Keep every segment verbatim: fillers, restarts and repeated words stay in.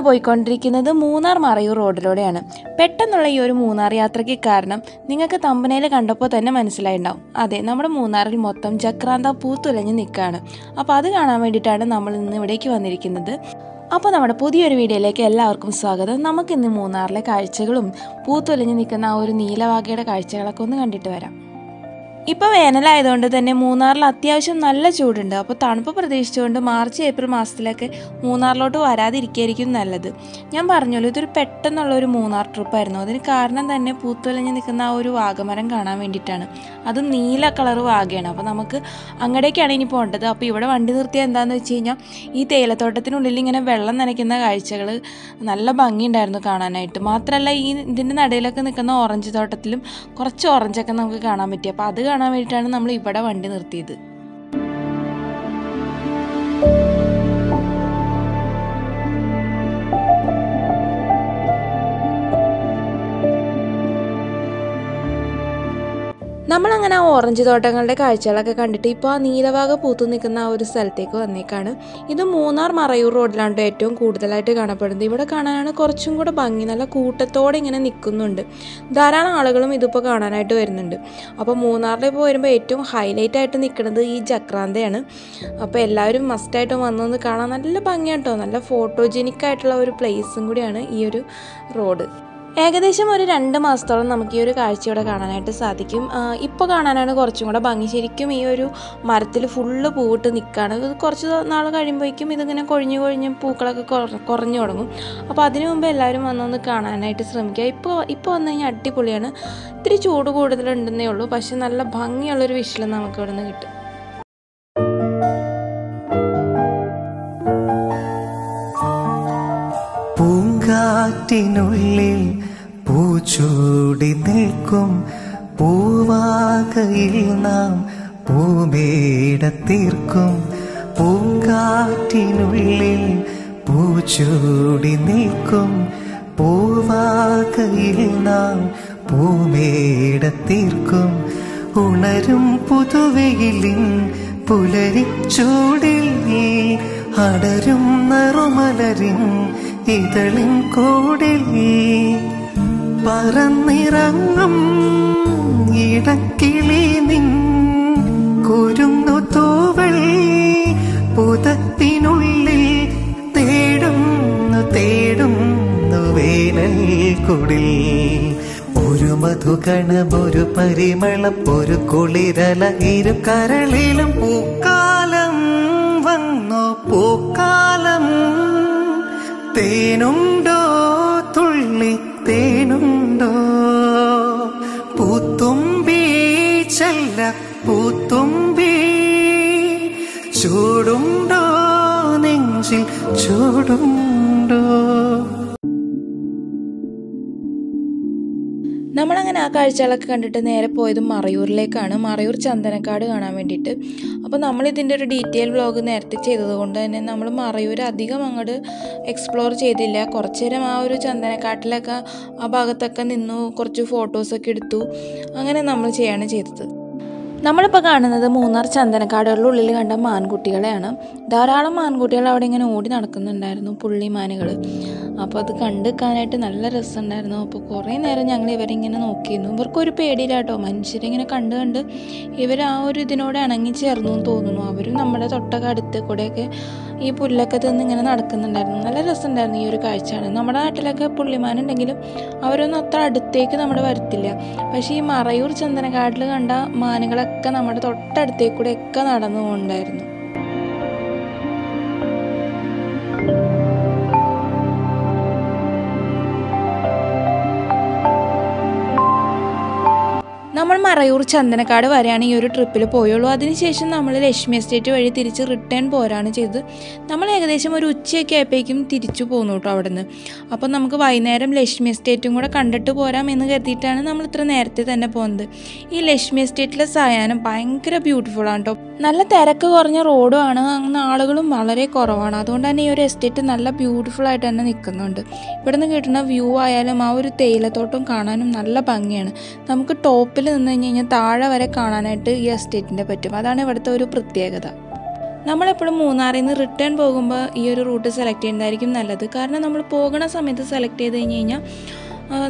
ഇന്ന് പോയിക്കൊണ്ടിരിക്കുന്നത് മൂന്നാർ മറയൂർ റോഡിലൂടെയാണ്. പെട്ടെന്നുള്ള ഈ ഒരു മൂന്നാർ യാത്രയ്ക്ക് കാരണം നിങ്ങൾക്ക് തമ്പനയിൽ കണ്ടപ്പോൾ തന്നെ മനസ്സിലായിണ്ടാവും. അതെ, നമ്മുടെ മൂന്നാറിൽ മൊത്തം ചക്രാന്ത പൂത്തുലഞ്ഞ് നിൽക്കുകയാണ്. അപ്പോൾ അത് കാണാൻ വേണ്ടിയിട്ടാണ് നമ്മൾ ഇന്ന് ഇവിടേക്ക് വന്നിരിക്കുന്നത്. അപ്പോൾ നമ്മുടെ പുതിയൊരു വീഡിയോയിലേക്ക് എല്ലാവർക്കും സ്വാഗതം. നമുക്കിന്ന് മൂന്നാറിലെ കാഴ്ചകളും പൂത്തുലഞ്ഞ് നിൽക്കുന്ന ആ ഒരു നീലവാകയുടെ കാഴ്ചകളൊക്കെ ഒന്ന് കണ്ടിട്ട് വരാം. ഇപ്പോൾ വേനലായതുകൊണ്ട് തന്നെ മൂന്നാറിൽ അത്യാവശ്യം നല്ല ചൂടുണ്ട്. അപ്പോൾ തണുപ്പ് പ്രതീക്ഷിച്ചുകൊണ്ട് മാർച്ച് ഏപ്രിൽ മാസത്തിലൊക്കെ മൂന്നാറിലോട്ട് വരാതിരിക്കുകയായിരിക്കും നല്ലത്. ഞാൻ പറഞ്ഞല്ലോ, ഇതൊരു പെട്ടെന്നുള്ളൊരു മൂന്നാർ ട്രിപ്പായിരുന്നു. അതിന് കാരണം തന്നെ പൂത്തുലഞ്ഞ് നിൽക്കുന്ന ആ ഒരു വാഗമരം കാണാൻ വേണ്ടിയിട്ടാണ്. അതും നീല കളർ വാഗയാണ്. അപ്പോൾ നമുക്ക് അങ്ങടേക്കാണ് ഇനി പോകേണ്ടത്. അപ്പോൾ ഇവിടെ വണ്ടി നിർത്തിയാൽ എന്താണെന്ന് വെച്ച് കഴിഞ്ഞാൽ ഈ തേയിലത്തോട്ടത്തിനുള്ളിൽ ഇങ്ങനെ വെള്ളം നനയ്ക്കുന്ന കാഴ്ചകൾ നല്ല ഭംഗിയുണ്ടായിരുന്നു കാണാനായിട്ട്. മാത്രമല്ല ഈ ഇതിൻ്റെ നടയിലൊക്കെ നിൽക്കുന്ന ഓറഞ്ച് തോട്ടത്തിലും കുറച്ച് ഓറഞ്ചൊക്കെ നമുക്ക് കാണാൻ പറ്റി. അപ്പോൾ അത് കാണാൻ വേണ്ടിയിട്ടാണ് നമ്മൾ ഇവിടെ വണ്ടി നിർത്തിയത്. നമ്മളങ്ങനെ ആ ഓറഞ്ച് തോട്ടങ്ങളുടെ കാഴ്ചകളൊക്കെ കണ്ടിട്ട് ഇപ്പോൾ ആ നീലവാക പൂത്തു നിൽക്കുന്ന ആ ഒരു സ്ഥലത്തേക്ക് വന്നേക്കാണ്. ഇത് മൂന്നാർ മറയൂർ റോഡിലാണ് ഏറ്റവും കൂടുതലായിട്ട് കാണപ്പെടുന്നത്. ഇവിടെ കാണാനാണ് കുറച്ചും കൂടെ ഭംഗി. നല്ല കൂട്ടത്തോടെ ഇങ്ങനെ നിൽക്കുന്നുണ്ട്. ധാരാളം ആളുകളും ഇതിപ്പോൾ കാണാനായിട്ട് വരുന്നുണ്ട്. അപ്പോൾ മൂന്നാറിൽ പോയി വരുമ്പോൾ ഏറ്റവും ഹൈലൈറ്റ് ആയിട്ട് നിൽക്കുന്നത് ഈ ജക്രാന്തയാണ്. അപ്പോൾ എല്ലാവരും മസ്റ്റായിട്ടും വന്നൊന്ന് കാണാൻ. നല്ല ഭംഗിയാട്ടോ, നല്ല ഫോട്ടോജെനിക്കായിട്ടുള്ള ഒരു പ്ലേസും കൂടിയാണ് ഈ ഒരു റോഡ്. ഏകദേശം ഒരു രണ്ട് മാസത്തോളം നമുക്ക് ഈ ഒരു കാഴ്ച ഇവിടെ കാണാനായിട്ട് സാധിക്കും. ഇപ്പോൾ കാണാനാണ് കുറച്ചും കൂടെ ഭംഗി. ശരിക്കും ഈ ഒരു മരത്തിൽ ഫുള്ള് പൂവിട്ട് നിൽക്കുകയാണ്. ഇത് കുറച്ച് നാൾ കഴിയുമ്പോഴേക്കും ഇതിങ്ങനെ കൊഴിഞ്ഞ് കൊഴിഞ്ഞ് പൂക്കളൊക്കെ കുറഞ്ഞു തുടങ്ങും. അപ്പോൾ അതിനു മുമ്പ് എല്ലാവരും വന്നൊന്ന് കാണാനായിട്ട് ശ്രമിക്കുക. ഇപ്പോൾ ഇപ്പോൾ വന്നു കഴിഞ്ഞാൽ അടിപൊളിയാണ്. ഇത്തിരി ചൂട് കൂടുതലുണ്ടെന്നേ ഉള്ളൂ, പക്ഷെ നല്ല ഭംഗിയുള്ളൊരു വിഷയം നമുക്ക് ഇവിടെ നിന്ന് കിട്ടും. ിൽ പൂച്ചൂടി നിൽക്കും പൂവാകയിൽ നാം പൂവേടത്തീർക്കും. പൂങ്കാറ്റിനുള്ളിൽ പൂച്ചൂടി നിൽക്കും പൂവാകയിൽ നാം പൂവേടത്തീർക്കും. ഉണരും പുതുവെയിലിൻ പുലരിച്ചൂടിൽ അടരും നറുമലരിൻ ഇതളിൻ കൂടിൽ പറന്നിറങ്ങും ഇടക്കിളി നിൻ കുരുങ്ങു തൂവൽ പുതത്തിനുള്ളിൽ തേടുന്നു തേടുന്നു വേനൽ കുടിൽ. ഒരു മധുകണം, ഒരു പരിമളം, ഒരു കുളിരല ഇരു കരളിലും. പൂക്കാലം വന്നു പൂക്കാലം. തേനുണ്ടോ തുള്ളി തേനുണ്ടോ? പൂത്തുമ്പി ചെല്ല പൂത്തുമ്പി. ചൂടുണ്ടോ നെഞ്ചിൽ ചൂടുണ്ടോ? നമ്മളങ്ങനെ ആ കാഴ്ചകളൊക്കെ കണ്ടിട്ട് നേരെ പോയത് മറയൂരിലേക്കാണ്. മറയൂർ ചന്ദനക്കാട് കാണാൻ വേണ്ടിയിട്ട്. അപ്പോൾ നമ്മളിതിൻ്റെ ഒരു ഡീറ്റെയിൽ വ്ളോഗ് നേരത്തെ ചെയ്തതുകൊണ്ട് തന്നെ നമ്മൾ മറയൂർ അധികം അങ്ങോട്ട് എക്സ്പ്ലോർ ചെയ്തില്ല. കുറച്ചു നേരം ആ ഒരു ചന്ദനക്കാട്ടിലൊക്കെ ആ ഭാഗത്തൊക്കെ നിന്നു, കുറച്ച് ഫോട്ടോസൊക്കെ എടുത്തു. അങ്ങനെ നമ്മൾ ചെയ്യാണ് ചെയ്തത്. നമ്മളിപ്പോൾ കാണുന്നത് മൂന്നാർ ചന്ദനക്കാടുകളുടെ ഉള്ളിൽ കണ്ട മാൻകുട്ടികളെയാണ്. ധാരാളം മാൻകുട്ടികൾ അവിടെ ഇങ്ങനെ ഓടി നടക്കുന്നുണ്ടായിരുന്നു, പുള്ളിമാനുകൾ. അപ്പോൾ അത് കണ്ടുക്കാനായിട്ട് നല്ല രസമുണ്ടായിരുന്നു. അപ്പോൾ കുറേ നേരം ഞങ്ങൾ ഇവരിങ്ങനെ നോക്കിയിരുന്നു. ഇവർക്കൊരു പേടിയില്ലാട്ടോ. മനുഷ്യരിങ്ങനെ കണ്ട് കണ്ട് ഇവർ ആ ഒരു ഇതിനോട് ഇണങ്ങി ചേർന്നു എന്ന് തോന്നുന്നു. അവരും നമ്മുടെ തൊട്ടൊക്കെ അടുത്ത് കൂടെയൊക്കെ ഈ പുല്ലൊക്കെ തിന്നിങ്ങനെ നടക്കുന്നുണ്ടായിരുന്നു. നല്ല രസമുണ്ടായിരുന്നു ഈ ഒരു കാഴ്ചയാണ്. നമ്മുടെ നാട്ടിലൊക്കെ പുള്ളിമാനുണ്ടെങ്കിലും അവരൊന്നും അത്ര അടുത്തേക്ക് നമ്മുടെ വരത്തില്ല. പക്ഷേ ഈ മറയൂർ ചന്ദനക്കാട്ടിൽ കണ്ട മാനുകളൊക്കെ ഒക്കെ നമ്മുടെ തൊട്ടടുത്തേക്ക് കൂടെ ഒക്കെ നടന്നു കൊണ്ടായിരുന്നു. നമ്മൾ മറയൂർ ചന്ദനക്കാട് വരെയാണ് ഈ ഒരു ട്രിപ്പിൽ പോയുള്ളൂ. അതിനുശേഷം നമ്മൾ ലക്ഷ്മി എസ്റ്റേറ്റ് വഴി തിരിച്ച് റിട്ടേൺ പോരാണ് ചെയ്തത്. നമ്മൾ ഏകദേശം ഒരു ഉച്ചയൊക്കെ ആയപ്പോഴേക്കും തിരിച്ചു പോന്നു കേട്ടോ അവിടെ നിന്ന്. അപ്പോൾ നമുക്ക് വൈകുന്നേരം ലക്ഷ്മി എസ്റ്റേറ്റും കൂടെ കണ്ടിട്ട് പോരാം എന്ന് കരുതിയിട്ടാണ് നമ്മൾ ഇത്ര നേരത്തെ തന്നെ പോകുന്നത്. ഈ ലക്ഷ്മി എസ്റ്റേറ്റിലെ സായാഹ്നം ഭയങ്കര ബ്യൂട്ടിഫുള്ളാണ് കേട്ടോ. നല്ല തിരക്ക് കുറഞ്ഞ റോഡുമാണ്, അങ്ങനെ ആളുകളും വളരെ കുറവാണ്. അതുകൊണ്ട് തന്നെ ഈ ഒരു എസ്റ്റേറ്റ് നല്ല ബ്യൂട്ടിഫുള്ളായിട്ട് തന്നെ നിൽക്കുന്നുണ്ട്. ഇവിടെ നിന്ന് കിട്ടുന്ന വ്യൂ ആയാലും ആ ഒരു തേയിലത്തോട്ടം കാണാനും നല്ല ഭംഗിയാണ്. നമുക്ക് ടോപ്പിൽ നിന്ന് കഴിഞ്ഞ് കഴിഞ്ഞാൽ താഴെ വരെ കാണാനായിട്ട് ഈ എസ്റ്റേറ്റിൻ്റെ പറ്റും. അതാണ് ഇവിടുത്തെ ഒരു പ്രത്യേകത. നമ്മളെപ്പോഴും മൂന്നാറിൽ നിന്ന് റിട്ടേൺ പോകുമ്പോൾ ഈ ഒരു റൂട്ട് സെലക്ട് ചെയ്യുന്നതായിരിക്കും നല്ലത്. കാരണം നമ്മൾ പോകുന്ന സമയത്ത് സെലക്ട് ചെയ്ത് കഴിഞ്ഞ് കഴിഞ്ഞാൽ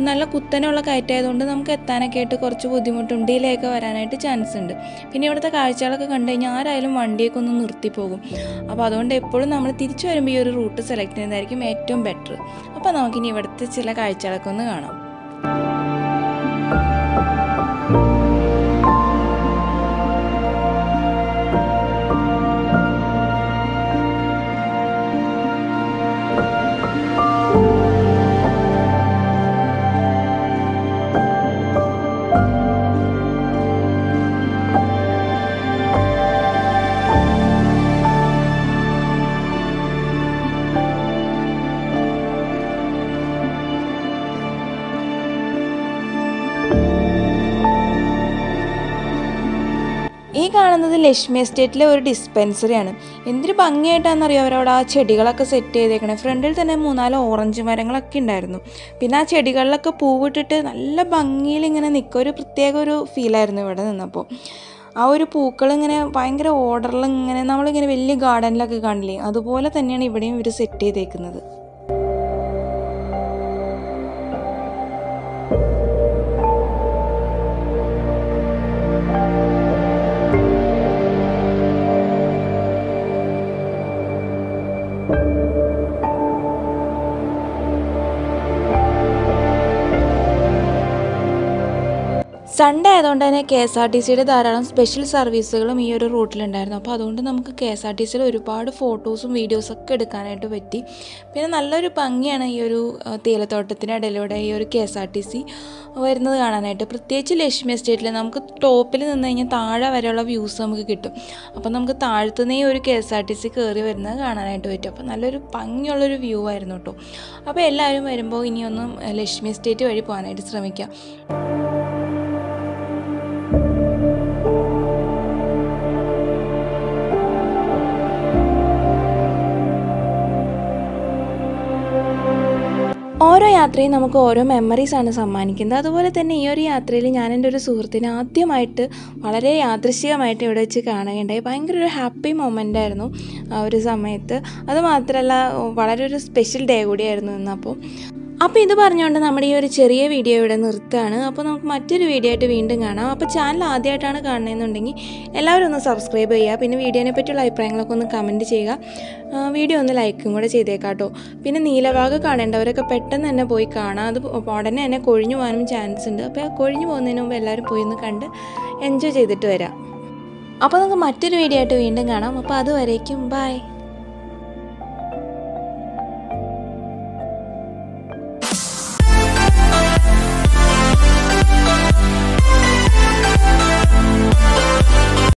നല്ല കുത്തനെയുള്ള കയറ്റമായതുകൊണ്ട് നമുക്ക് എത്താനൊക്കെ ആയിട്ട് കുറച്ച് ബുദ്ധിമുട്ടുണ്ട്, ഡിലേയൊക്കെ വരാനായിട്ട് ചാൻസ് ഉണ്ട്. പിന്നെ ഇവിടുത്തെ കാഴ്ചകളൊക്കെ കണ്ടു കഴിഞ്ഞാൽ ആരായാലും വണ്ടിയൊക്കെ ഒന്ന് നിർത്തിപ്പോകും. അപ്പോൾ അതുകൊണ്ട് എപ്പോഴും നമ്മൾ തിരിച്ചു വരുമ്പോൾ ഈ ഒരു റൂട്ട് സെലക്ട് ചെയ്യുന്നതായിരിക്കും ഏറ്റവും ബെറ്റർ. അപ്പോൾ നമുക്കിനി ഇവിടുത്തെ ചില കാഴ്ചകളൊക്കെ ഒന്ന് കാണാം. ഈ കാണുന്നത് ലക്ഷ്മി എസ്റ്റേറ്റിലെ ഒരു ഡിസ്പെൻസറിയാണ്. എന്തൊരു ഭംഗിയായിട്ടാണെന്നറിയാം അവരവിടെ ആ ചെടികളൊക്കെ സെറ്റ് ചെയ്തേക്കണേ. ഫ്രണ്ടിൽ തന്നെ മൂന്നാല് ഓറഞ്ച് മരങ്ങളൊക്കെ ഉണ്ടായിരുന്നു. പിന്നെ ആ ചെടികളിലൊക്കെ പൂവിട്ടിട്ട് നല്ല ഭംഗിയിൽ ഇങ്ങനെ നിൽക്കുക, ഒരു പ്രത്യേക ഒരു ഫീലായിരുന്നു ഇവിടെ നിന്നപ്പോൾ. ആ ഒരു പൂക്കളിങ്ങനെ ഭയങ്കര ഓർഡറിൽ ഇങ്ങനെ നമ്മളിങ്ങനെ വലിയ ഗാർഡനിലൊക്കെ കാണില്ലേ, അതുപോലെ തന്നെയാണ് ഇവിടെയും ഇവർ സെറ്റ് ചെയ്തേക്കുന്നത്. സൺഡേ ആയതുകൊണ്ട് തന്നെ കെ എസ് ആർ ടി സിയുടെ ധാരാളം സ്പെഷ്യൽ സർവീസുകളും ഈ ഒരു റൂട്ടിലുണ്ടായിരുന്നു. അപ്പോൾ അതുകൊണ്ട് നമുക്ക് കെ എസ് ആർ ടി സിയിൽ ഒരുപാട് ഫോട്ടോസും വീഡിയോസൊക്കെ എടുക്കാനായിട്ട് പറ്റി. പിന്നെ നല്ലൊരു ഭംഗിയാണ് ഈ ഒരു തേയിലത്തോട്ടത്തിനിടയിലൂടെ ഈ ഒരു K S R T C വരുന്നത് കാണാനായിട്ട്. പ്രത്യേകിച്ച് ലക്ഷ്മി എസ്റ്റേറ്റിൽ നമുക്ക് ടോപ്പിൽ നിന്ന് കഴിഞ്ഞാൽ താഴെ വരെയുള്ള വ്യൂസ് നമുക്ക് കിട്ടും. അപ്പോൾ നമുക്ക് താഴ്ത്തുന്ന ഈ ഒരു K S R T C കയറി വരുന്നത് കാണാനായിട്ട് പറ്റും. അപ്പോൾ നല്ലൊരു ഭംഗിയുള്ളൊരു വ്യൂ ആയിരുന്നു കേട്ടോ. അപ്പോൾ എല്ലാവരും വരുമ്പോൾ ഇനിയൊന്നും ലക്ഷ്മി എസ്റ്റേറ്റ് വഴി പോകാനായിട്ട് ശ്രമിക്കാം. ഓരോ യാത്രയും നമുക്ക് ഓരോ മെമ്മറീസാണ് സമ്മാനിക്കുന്നത്. അതുപോലെ തന്നെ ഈ ഒരു യാത്രയിൽ ഞാൻ എൻ്റെ ഒരു സുഹൃത്തിനെ ആദ്യമായിട്ട് വളരെ യാദൃശ്ചികമായിട്ട് ഇവിടെ വെച്ച് കാണുകയുണ്ടായി. ഭയങ്കര ഒരു ഹാപ്പി മൊമെൻ്റ് ആയിരുന്നു ആ ഒരു സമയത്ത്. അതുമാത്രമല്ല വളരെ ഒരു സ്പെഷ്യൽ ഡേ കൂടിയായിരുന്നു ഇന്നപ്പോൾ. അപ്പോൾ ഇത് പറഞ്ഞുകൊണ്ട് നമ്മുടെ ഈ ഒരു ചെറിയ വീഡിയോ ഇവിടെ നിർത്തുകയാണ്. അപ്പോൾ നമുക്ക് മറ്റൊരു വീഡിയോ ആയിട്ട് വീണ്ടും കാണാം. അപ്പോൾ ചാനൽ ആദ്യമായിട്ടാണ് കാണുന്നതെന്നുണ്ടെങ്കിൽ എല്ലാവരും ഒന്ന് സബ്സ്ക്രൈബ് ചെയ്യുക. പിന്നെ വീഡിയോനെ പറ്റിയുള്ള അഭിപ്രായങ്ങളൊക്കെ ഒന്ന് കമൻറ്റ് ചെയ്യുക. വീഡിയോ ഒന്ന് ലൈക്കും കൂടെ ചെയ്തേക്കാട്ടോ. പിന്നെ നീലവാഗ് കാണേണ്ടവരൊക്കെ പെട്ടെന്ന് തന്നെ പോയി കാണാം. അത് ഉടനെ തന്നെ കൊഴിഞ്ഞു പോകാനും ചാൻസ് ഉണ്ട്. അപ്പോൾ കൊഴിഞ്ഞു പോകുന്നതിന് മുമ്പ് എല്ലാവരും പോയി ഒന്ന് കണ്ട് എൻജോയ് ചെയ്തിട്ട് വരാം. അപ്പോൾ നമുക്ക് മറ്റൊരു വീഡിയോ ആയിട്ട് വീണ്ടും കാണാം. അപ്പോൾ അതുവരേക്കും ബൈ.